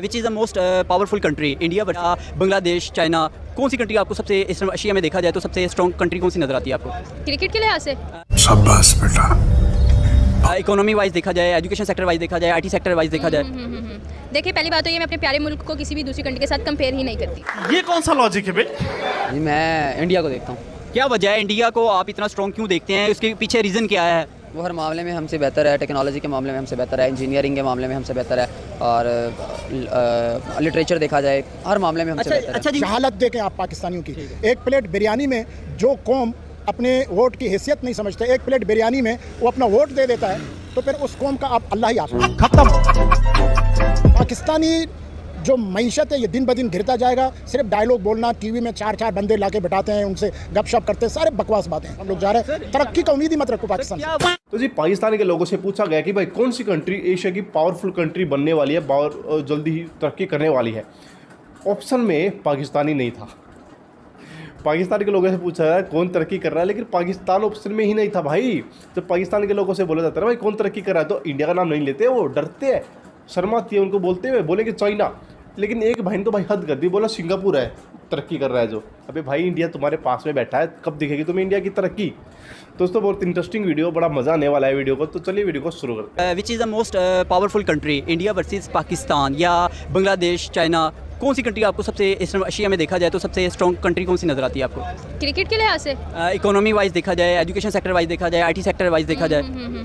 Which is the most powerful country, India, Bangladesh, China, कौन सी country आपको सबसे इस एशिया में देखा जाए तो सबसे स्ट्रॉन्ग कंट्री कौन सी नजर आती है आपको क्रिकेट के लिहाज से? शाबाश बेटा। इकोनॉमी वाइज देखा जाए, एजुकेशन सेक्टर वाइज देखा जाए, IT सेक्टर वाइज देखा जाए? देखिए, पहली बात तो ये मैं अपने प्यारे मुल्क को किसी भी दूसरी कंट्री के साथ कंपेयर ही नहीं करती। ये कौन सा लॉजिक है भाई? मैं इंडिया को देखता हूँ। क्या वजह है इंडिया को आप इतना स्ट्रॉन्ग क्यों देखते हैं, उसके पीछे रीज़न क्या है? वो हर मामले में हमसे बेहतर है, टेक्नोलॉजी के मामले में हमसे बेहतर है, इंजीनियरिंग के मामले में हमसे बेहतर है, और लिटरेचर देखा जाए हर मामले में हमसे बेहतर है। जहालत देखें आप पाकिस्तानियों की, एक प्लेट बिरयानी में जो कौम अपने वोट की हैसियत नहीं समझते, एक प्लेट बिरयानी में वो अपना वोट दे देता है, तो फिर उस कौम का आप अल्लाह ही आप खत्म। पाकिस्तानी जो मईशत है ये दिन ब दिन घिरता जाएगा। सिर्फ डायलॉग बोलना, टीवी में चार चार बंदे लाके बैठाते हैं, उनसे गपशप करते हैं, सारे बकवास बातें। हम लोग जा रहे हैं, तरक्की का उम्मीद ही मत रखो पाकिस्तान। तो जी पाकिस्तान के लोगों से पूछा गया कि भाई कौन सी कंट्री एशिया की पावरफुल कंट्री बनने वाली है और जल्दी ही तरक्की करने वाली है। ऑप्शन में पाकिस्तान ही नहीं था। पाकिस्तान के लोगों से पूछा गया कौन तरक्की कर रहा है, लेकिन पाकिस्तान ऑप्शन में ही नहीं था भाई। जब तो पाकिस्तान के लोगों से बोला जाता है भाई कौन तरक्की कर रहा है तो इंडिया का नाम नहीं लेते, वो डरते हैं, शर्माती है उनको बोलते हुए, बोलेंगे चाइना। लेकिन एक भाई ने तो भाई हद कर दी, बोला सिंगापुर है तरक्की कर रहा है जो। अबे भाई इंडिया तुम्हारे पास में बैठा है, कब दिखेगी तुम्हें इंडिया की तरक्की? दोस्तों बहुत इंटरेस्टिंग वीडियो, बड़ा मज़ा आने वाला है वीडियो को, तो चलिए वीडियो को शुरू करते हैं। Which is the most powerful country, India versus Pakistan या बांग्लादेश, चाइना, कौन सी कंट्री आपको सबसे एशिया में देखा जाए तो सबसे स्ट्रॉन्ग कंट्री कौन सी नजर आती है आपको क्रिकेट के लिहाज से? इकोनॉमी वाइज देखा जाए, एजुकेशन सेक्टर वाइज देखा जाए, IT सेक्टर वाइज देखा जाए?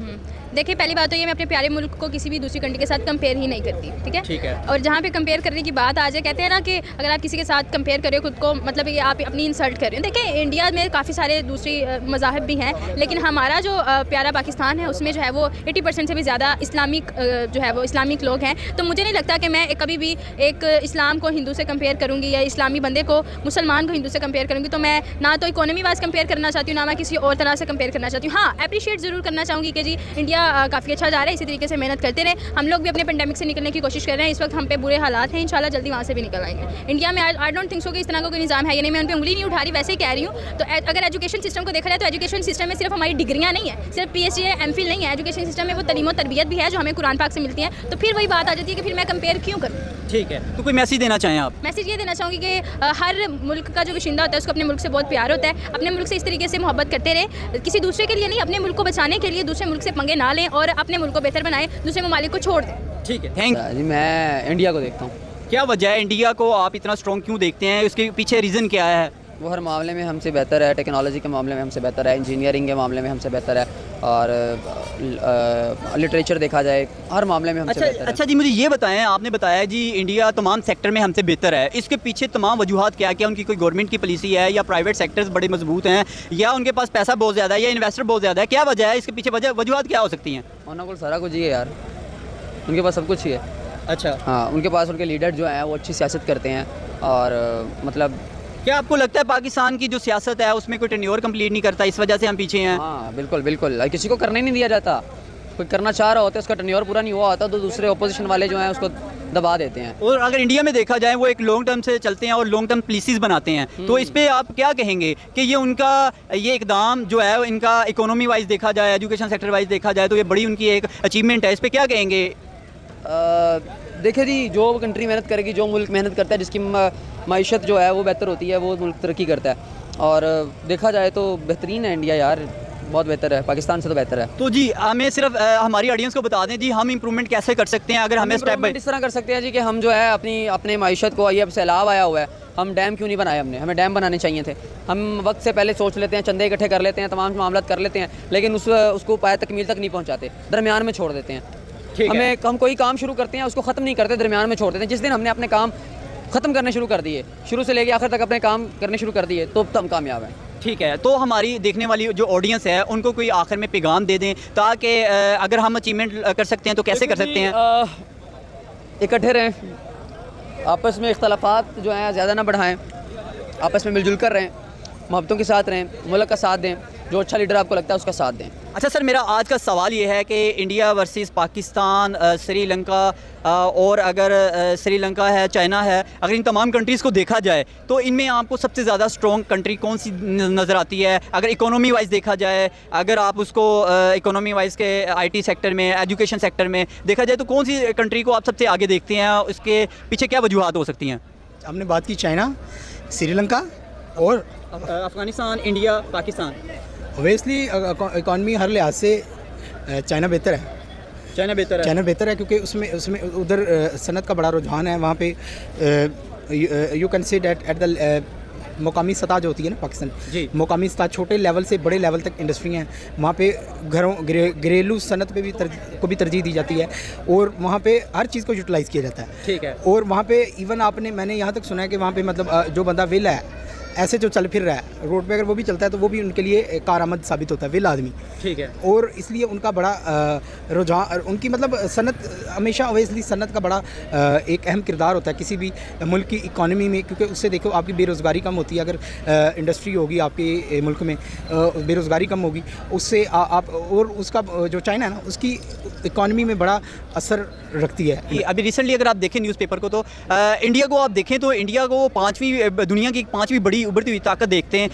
देखिए, पहली बात तो ये मैं अपने प्यारे मुल्क को किसी भी दूसरी कंट्री के साथ कंपेयर ही नहीं करती, ठीक है? ठीक है। और जहाँ पे कंपेयर करने की बात आ जाए, कहते हैं ना कि अगर आप किसी के साथ कंपेयर कर रहे हो खुद को, मतलब ये आप अपनी इंसल्ट कर रहे हो। देखिए, इंडिया में काफ़ी सारे दूसरी मज़ाहब भी हैं, लेकिन हमारा जो प्यारा पाकिस्तान है उसमें जो है वो 80% से भी ज़्यादा इस्लामिक जो है वो इस्लामिक लोग हैं। तो मुझे नहीं लगता कि मैं कभी भी एक इस्लाम को हिंदू से कंपेयर करूँगी या इस्लामी बंदे को, मुसलमान को हिंदू से कंपेयर करूँगी। तो मैं ना तो इकोनॉमी वाइज कंपेयर करना चाहती हूँ, ना मैं किसी और तरह से कंपेयर करना चाहती हूँ। हाँ, अप्रिशिएट ज़रूर करना चाहूँगी कि जी इंडिया काफ़ी अच्छा जा रहा है, इसी तरीके से मेहनत करते रहे। हम लोग भी अपने पेंडेमिक से निकलने की कोशिश कर रहे हैं, इस वक्त हम पे बुरे हालात हैं, इंशाल्लाह जल्दी वहाँ से भी निकल आएंगे। इंडिया में आई डोंट थिंक सो कि इस तरह का कोई निज़ाम है, यानी मैं उन पर उंगली नहीं उठा रही, वैसे ही कह रही हूँ। तो अगर एजुकेशन सिस्टम को देखा जाए तो एजुकेशन सिस्टम में सिर्फ हमारी डिग्रियाँ नहीं है, सिर्फ PhD है, MPhil नहीं है। एजुकेशन सिस्टम में वो तलीम और तरबियत भी है जो हमें कुरान पाक से मिलती है। तो फिर वही बात आ जाती है कि फिर मैं कंपेयर क्यों करूँ। ठीक है, तो कोई मैसेज देना चाहें आप? मैसेज ये देना चाहूँगी कि हर मुल्क का जो बाशिंदा होता है उसको अपने मुल्क से बहुत प्यार होता है, अपने मुल्क से इस तरीके से मोहब्बत करते रहे। किसी दूसरे के लिए नहीं, अपने मुल्क को बचाने के लिए दूसरे मुल्क से पंगे ना लें और अपने मुल्क को बेहतर बनाएं, दूसरे ममालिक को छोड़ दें। ठीक है, थैंक जी। मैं इंडिया को देखता हूँ। क्या वजह है इंडिया को आप इतना स्ट्रॉन्ग क्यों देखते हैं, उसके पीछे रीज़न क्या है? वो हर मामले में हमसे बेहतर है, टेक्नोलॉजी के मामले में हमसे बेहतर है, इंजीनियरिंग के मामले में हमसे बेहतर है, और लिटरेचर देखा जाए हर मामले में हमसे बेहतर है। अच्छा जी, मुझे ये बताएं, आपने बताया जी इंडिया तमाम सेक्टर में हमसे बेहतर है, इसके पीछे तमाम वजूहत क्या क्या? उनकी कोई गवर्नमेंट की पॉलिसी है, या प्राइवेट सेक्टर्स बड़े मजबूत हैं, या उनके पास पैसा बहुत ज़्यादा है, या इन्वेस्टर बहुत ज़्यादा है? क्या वजह है इसके पीछे, वजूहत क्या हो सकती हैं? उन्होंने को सारा कुछ ही है यार, उनके पास सब कुछ ही है। अच्छा, हाँ, उनके पास उनके लीडर जो हैं वो अच्छी सियासत करते हैं। और मतलब क्या आपको लगता है पाकिस्तान की जो सियासत है उसमें कोई टेन्योर कंप्लीट नहीं करता, इस वजह से हम पीछे हैं? हाँ बिल्कुल बिल्कुल, किसी को करने नहीं दिया जाता। कोई करना चाह रहा होता है, उसका टेन्योर पूरा नहीं हुआ होता, तो दूसरे अपोजिशन वाले जो हैं उसको दबा देते हैं। और अगर इंडिया में देखा जाए वो एक लॉन्ग टर्म से चलते हैं और लॉन्ग टर्म पॉलिसीज बनाते हैं, तो इस पे आप क्या कहेंगे कि ये उनका ये इकदाम जो है इनका इकोनॉमी वाइज देखा जाए, एजुकेशन सेक्टर वाइज देखा जाए तो ये बड़ी उनकी एक अचीवमेंट है, इस पर क्या कहेंगे? देखिए जी, जो कंट्री मेहनत करेगी, जो मुल्क मेहनत करता है, जिसकी मईशत जो है वो बेहतर होती है, वो मुल्क तरक्की करता है। और देखा जाए तो बेहतरीन है इंडिया यार, बहुत बेहतर है, पाकिस्तान से तो बेहतर है। तो जी हमें सिर्फ हमारी ऑडियंस को बता दें जी हम इंप्रूवमेंट कैसे कर सकते हैं, अगर हमें स्टेप बाई इस तरह कर सकते हैं जी कि हम जो है अपने मईशत को, ये अब सैलाब आया हुआ है, हम डैम क्यों नहीं बनाए हमने, हमें डैम बनाने चाहिए थे। हम वक्त से पहले सोच लेते हैं, चंदे इकट्ठे कर लेते हैं, तमाम मामला कर लेते हैं, लेकिन उसको पाया तकमील तक नहीं पहुँचाते, दरमियान में छोड़ देते हैं। हम कोई काम शुरू करते हैं उसको ख़त्म नहीं करते, दरमियान में छोड़ देते हैं। जिस दिन हमने अपने काम ख़त्म करने शुरू कर दिए, शुरू से लेके आखिर तक अपने काम करने शुरू कर दिए, तो अब हम कामयाब हैं। ठीक है, तो हमारी देखने वाली जो ऑडियंस है उनको कोई आखिर में पैगाम दे दें ताकि अगर हम अचीवमेंट कर सकते हैं तो कैसे कर सकते हैं? इकट्ठे रहें, आपस में इख्तलाफात जो हैं ज़्यादा ना बढ़ाएँ, आपस में मिलजुल कर रहें, मोहब्बतों के साथ रहें, मुल्क का साथ दें। जो अच्छा लीडर आपको लगता है उसका साथ दें। अच्छा सर, मेरा आज का सवाल ये है कि इंडिया वर्सेस पाकिस्तान, श्रीलंका और अगर श्रीलंका है, चाइना है, अगर इन तमाम कंट्रीज़ को देखा जाए तो इनमें आपको सबसे ज़्यादा स्ट्रॉन्ग कंट्री कौन सी नज़र आती है? अगर इकोनॉमी वाइज देखा जाए, अगर आप उसको इकोनॉमी वाइज के आईटी सेक्टर में, एजुकेशन सेक्टर में देखा जाए तो कौन सी कंट्री को आप सबसे आगे देखते हैं? उसके पीछे क्या वजूहत हो सकती हैं? हमने बात की चाइना, श्रीलंका और Afghanistan, India, Pakistan. Obviously economy हर लिहाज से चाइना बेहतर है। क्योंकि उसमें उधर सनत का बड़ा रुझान है। वहाँ पे you can see that at the मुकामी सतह जो होती है ना पाकिस्तान, मुकामी सतह छोटे लेवल से बड़े लेवल तक इंडस्ट्री हैं। वहाँ पे घरेलू सनत पे भी को भी तरजीह दी जाती है और वहाँ पे हर चीज़ को यूटिलाइज़ किया जाता है। ठीक है। और वहाँ पे इवन मैंने यहाँ तक सुना है कि वहाँ पे मतलब जो बंदा विल है ऐसे जो चल फिर रहा है रोड पे, अगर वो भी चलता है तो वो भी उनके लिए कारामद साबित होता है, विल आदमी। ठीक है। और इसलिए उनका बड़ा रुझान, उनकी मतलब सनत हमेशा ओबियसली सनत का बड़ा एक अहम किरदार होता है किसी भी मुल्क की इकॉनमी में, क्योंकि उससे देखो आपकी बेरोज़गारी कम होती है। अगर इंडस्ट्री होगी आपके मुल्क में, बेरोज़गारी कम होगी, उससे आप और उसका जो चाइना है ना उसकी इकॉनमी में बड़ा असर रखती है। अभी रिसेंटली अगर आप देखें न्यूज़पेपर को तो इंडिया को आप देखें तो इंडिया को दुनिया की 5वीं बड़ी उभरती हुई ताकत देखते हैं,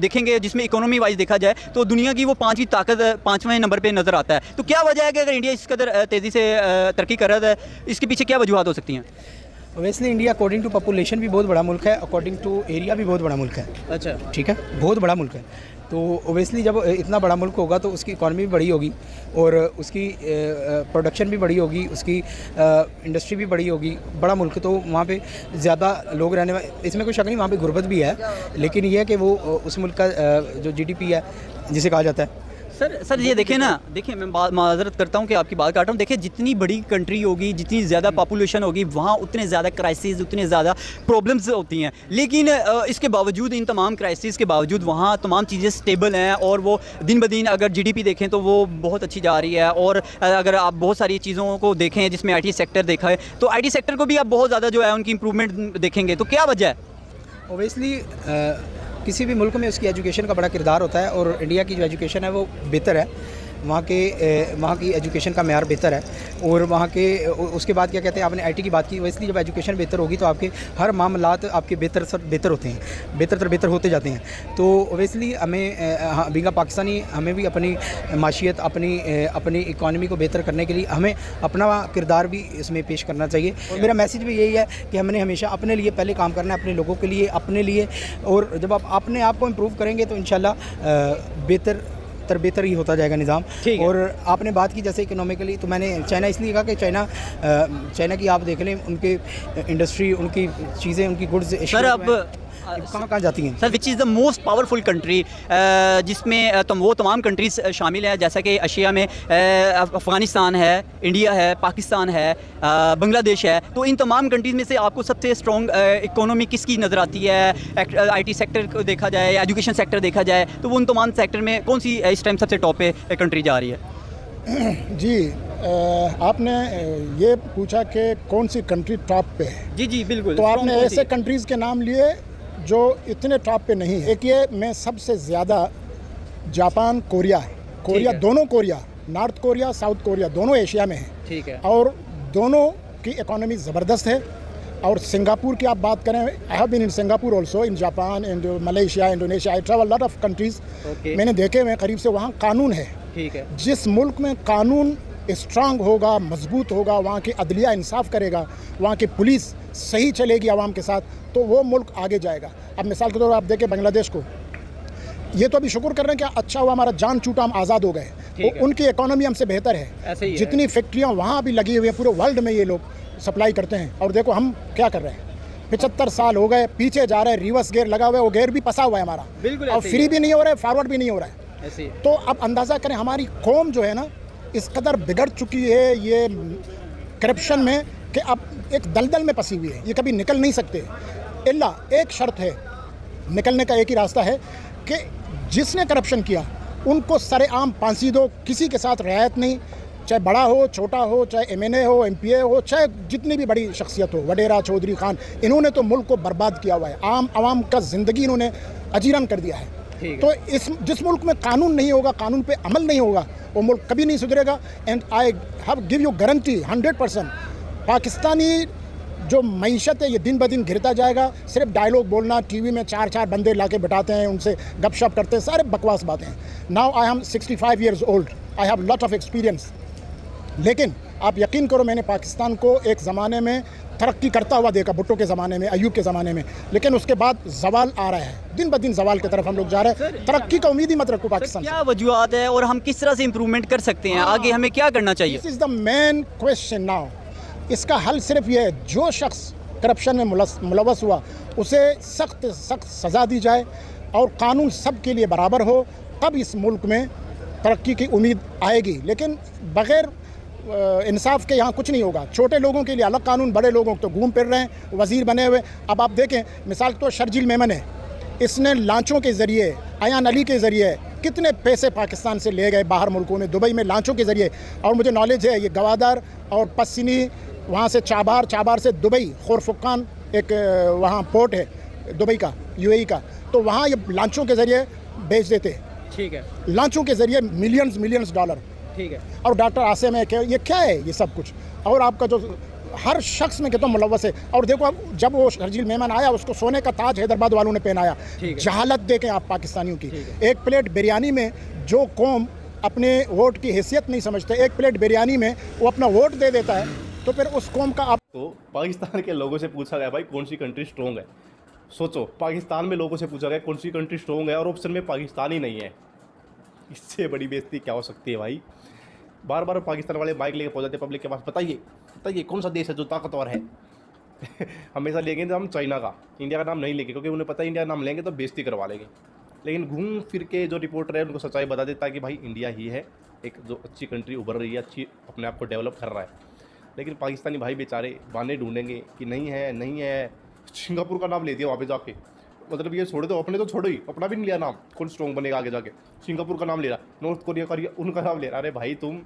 देखेंगे जिसमें इकोनॉमी वाइज देखा जाए तो दुनिया की वो 5वीं ताकत 5वें नंबर पे नज़र आता है। तो क्या वजह है कि अगर इंडिया इस कदर तेज़ी से तरक्की कर रहा है, इसके पीछे क्या वजूहत हो सकती हैं? वैसे इंडिया अकॉर्डिंग टू पॉपुलेशन भी बहुत बड़ा मुल्क है, अकॉर्डिंग टू एरिया भी बहुत बड़ा मुल्क है। अच्छा, ठीक है, बहुत बड़ा मुल्क है। तो ओबियसली जब इतना बड़ा मुल्क होगा तो उसकी इकॉनमी भी बड़ी होगी और उसकी प्रोडक्शन भी बड़ी होगी, उसकी इंडस्ट्री भी बड़ी होगी। बड़ा मुल्क तो वहाँ पे ज़्यादा लोग रहने वाले, इसमें कोई शक नहीं। वहाँ पे गुर्बत भी है, लेकिन यह है कि वो उस मुल्क का जो जीडीपी है जिसे कहा जाता है। सर ये देखें ना, देखिए मैं माजरत करता हूँ कि आपकी बात काट रहा हूँ। देखिए जितनी बड़ी कंट्री होगी, जितनी ज़्यादा पॉपुलेशन होगी, वहाँ उतने ज़्यादा क्राइसिस, उतने ज़्यादा प्रॉब्लम्स होती हैं। लेकिन इसके बावजूद, इन तमाम क्राइसिस के बावजूद वहाँ तमाम चीज़ें स्टेबल हैं और वो दिन ब दिन अगर जीडीपी देखें तो वो बहुत अच्छी जा रही है। और अगर आप बहुत सारी चीज़ों को देखें जिसमें IT सेक्टर देखा है तो IT सेक्टर को भी आप बहुत ज़्यादा जो है उनकी इंप्रूवमेंट देखेंगे। तो क्या वजह है? ओबियसली किसी भी मुल्क में उसकी एजुकेशन का बड़ा किरदार होता है और इंडिया की जो एजुकेशन है वो बेहतर है। वहाँ की एजुकेशन का मैयार बेहतर है और वहाँ के उसके बाद क्या कहते हैं, आपने IT की बात की। वैसे जब एजुकेशन बेहतर होगी तो आपके हर मामलात आपके बेहतर होते हैं, बेहतर होते जाते हैं। तो ओबियसली हमें बींगा पाकिस्तानी, हमें भी अपनी माशियत, अपनी इकॉनमी को बेहतर करने के लिए हमें अपना किरदार भी इसमें पेश करना चाहिए। और मेरा मैसेज भी यही है कि हमने हमेशा अपने लिए पहले काम करना है, अपने लोगों के लिए, अपने लिए। और जब आप अपने आप को इम्प्रूव करेंगे तो इंशाल्लाह बेहतर ही होता जाएगा निज़ाम। और आपने बात की जैसे इकोनॉमिकली, तो मैंने चाइना इसलिए कहा कि चाइना की आप देख लें, उनके इंडस्ट्री, उनकी चीज़ें, उनकी गुड्स कहाँ जाती हैं। Sir which is the most powerful country जिसमें वो तमाम कंट्रीज शामिल हैं, जैसा कि एशिया में अफ़गानिस्तान है, इंडिया है, पाकिस्तान है, बांग्लादेश है। तो इन तमाम कंट्रीज़ में से आपको सबसे स्ट्रॉन्ग इकोनॉमी किसकी नज़र आती है? IT सेक्टर को देखा जाए, एजुकेशन सेक्टर देखा जाए तो वो उन तमाम सेक्टर में कौन सी इस टाइम सबसे टॉप पे कंट्री जा रही है? जी, आपने ये पूछा कि कौन सी कंट्री टॉप पे है। जी जी बिल्कुल। तो आपने ऐसे कंट्रीज़ के नाम लिए जो इतने टॉप पे नहीं है। एक ये मैं सबसे ज़्यादा जापान, कोरिया, दोनों Korea, North Korea, South Korea, दोनों एशिया में है। ठीक है। और दोनों की इकोनॉमी ज़बरदस्त है। और सिंगापुर की आप बात करें, I have been in Singapore also, in Japan, in Malaysia, Indonesia, I travel lot of countries. मैंने देखे हुए करीब से। वहाँ कानून है। ठीक है। जिस मुल्क में कानून स्ट्रांग होगा, मजबूत होगा, वहाँ की अदलिया इंसाफ करेगा, वहाँ की पुलिस सही चलेगी आवाम के साथ, तो वो मुल्क आगे जाएगा। अब मिसाल के तौर पर आप देखें बांग्लादेश को, ये तो अभी शुक्र कर रहे हैं कि अच्छा हुआ हमारा जान छूटा, हम आज़ाद हो गए। तो उनकी इकोनॉमी हमसे बेहतर है। जितनी फैक्ट्रियाँ वहाँ भी लगी हुई हैं, पूरे वर्ल्ड में ये लोग सप्लाई करते हैं। और देखो हम क्या कर रहे हैं, 75 साल हो गए पीछे जा रहे हैं, रिवर्स गेयर लगा हुआ है, वो गेयर भी फंसा हुआ है हमारा, और फ्री भी नहीं हो रहा है, फॉरवर्ड भी नहीं हो रहा है। तो अब अंदाज़ा करें हमारी कौम जो है ना इस कदर बिगड़ चुकी है ये करप्शन में कि अब एक दलदल में फंसी हुई है, ये कभी निकल नहीं सकते। इल्ला एक शर्त है, निकलने का एक ही रास्ता है कि जिसने करप्शन किया उनको सरेआम फांसी दो, किसी के साथ रियायत नहीं, चाहे बड़ा हो, छोटा हो, चाहे MNA हो, MPA हो, चाहे जितनी भी बड़ी शख्सियत हो, वडेरा, चौधरी, खान, इन्होंने तो मुल्क को बर्बाद किया हुआ है। आम आवाम का ज़िंदगी इन्होंने अजीरन कर दिया है। तो इस जिस मुल्क में कानून नहीं होगा, कानून पे अमल नहीं होगा, वो मुल्क कभी नहीं सुधरेगा। And I have give you guarantee 100% Pakistani जो मीशत है ये दिन ब दिन घिरता जाएगा। सिर्फ डायलॉग बोलना, टीवी में चार चार बंदे लाके बैठाते हैं, उनसे गपशप करते हैं, सारे बकवास बातें। Now I am 65 years old, I have lot of experience, लेकिन आप यकीन करो मैंने पाकिस्तान को एक ज़माने में तरक्की करता हुआ देखा, भुट्टो के ज़माने में, अयूब के ज़माने में, लेकिन उसके बाद जवाल आ रहा है, दिन ब दिन जवाल की तरफ हम लोग जा रहे हैं। तरक्की का उम्मीद ही मत रखो पाकिस्तान। क्या वजूहत है और हम किस तरह से इम्प्रूवमेंट कर सकते हैं, आगे हमें क्या करना चाहिए? This is the main question now. इसका हल सिर्फ ये है, जो शख्स करप्शन में मुलवस हुआ उसे सख्त सख्त सज़ा दी जाए और कानून सब के लिए बराबर हो, तब इस मुल्क में तरक्की की उम्मीद आएगी। लेकिन बग़ैर इंसाफ के यहाँ कुछ नहीं होगा। छोटे लोगों के लिए अलग कानून, बड़े लोगों तो घूम फिर रहे हैं वज़ीर बने हुए। अब आप देखें, मिसाल तो शर्जील मेमन है, इसने लांचों के ज़रिए, अयान अली के ज़रिए कितने पैसे पाकिस्तान से ले गए बाहर मुल्कों में, दुबई में लांचों के ज़रिए। और मुझे नॉलेज है ये गवादर और पसिनी, वहाँ से चाबार, चाबार से दुबई, खुरफुकान एक वहाँ पोर्ट है दुबई का, यूएई का, तो वहाँ ये लांचों के ज़रिए बेच देते हैं। ठीक है, लांचों के ज़रिए मिलियंस मिलियंस डॉलर। ठीक है, और डॉक्टर आसिम है, ये क्या है ये सब कुछ? और आपका जो हर शख्स में कहता हूँ मुलवस है। और देखो अब जब वो शर्जील मेमन आया उसको सोने का ताज हैदराबाद वालों ने पहनाया। जहालत देखें आप पाकिस्तानियों की। एक प्लेट बिरयानी में जो कौम अपने वोट की हैसियत नहीं समझते, एक प्लेट बिरयानी में वो अपना वोट दे देता है, तो फिर उस कौम का आपको पाकिस्तान के लोगों से पूछा गया भाई कौन सी कंट्री स्ट्रॉन्ग है? सोचो, पाकिस्तान में लोगों से पूछा गया कौन सी कंट्री स्ट्रॉन्ग है और ऑप्शन में पाकिस्तान ही नहीं है। इससे बड़ी बेइज्जती क्या हो सकती है भाई? बार बार पाकिस्तान वाले बाइक लेके पहुँच जाते पब्लिक के पास, बताइए बताइए कौन सा देश है जो ताकतवर है? हमेशा लेंगे हम चाइना का, इंडिया का नाम नहीं लेंगे, क्योंकि उन्हें पता है इंडिया का नाम लेंगे तो बेइज्जती करवा लेंगे। लेकिन घूम फिर के जो रिपोर्टर है उनको सच्चाई बता देता है कि भाई इंडिया ही है एक जो अच्छी कंट्री उभर रही है, अच्छी अपने आप को डेवलप कर रहा है। लेकिन पाकिस्तानी भाई बेचारे बहाने ढूंढेंगे कि नहीं है नहीं है। सिंगापुर का नाम ले दिया वहाँ पे जाके, मतलब ये छोड़े तो अपने तो छोड़ो ही, अपना भी नहीं लिया नाम, कौन स्ट्रॉन्ग बनेगा आगे जाके? सिंगापुर का नाम ले रहा, नॉर्थ कोरिया का उनका नाम ले रहा। अरे भाई तुम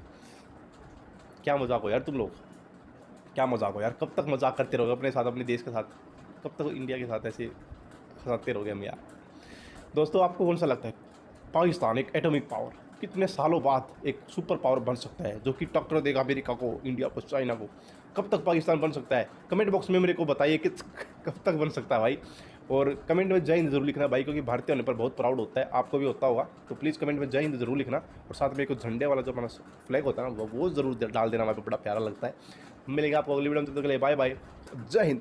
क्या मजाक हो यार, तुम लोग क्या मजाक हो यार, कब तक मजाक करते रहोगे अपने साथ, अपने देश के साथ, कब तक इंडिया के साथ ऐसे हंसाते रहोगे हम यार? दोस्तों आपको कौन सा लगता है पाकिस्तान एक एटॉमिक पावर कितने सालों बाद एक सुपर पावर बन सकता है जो कि टक्कर देगा अमेरिका को, इंडिया को, चाइना को? कब तक पाकिस्तान बन सकता है? कमेंट बॉक्स में मेरे को बताइए कि कब तक बन सकता है भाई। और कमेंट में जय हिंद जरूर लिखना भाई, क्योंकि भारतीय होने पर बहुत प्राउड होता है, आपको भी होता होगा, तो प्लीज़ कमेंट में जय हिंद जरूर लिखना। और साथ में एक झंडे वाला जो अपना फ्लैग होता है ना, वो जरूर डाल देना, हमारे को बड़ा प्यारा लगता है। मिलेगा आपको अगली वीडियो में, तब तक के लिए बाय बाय, जय हिंद।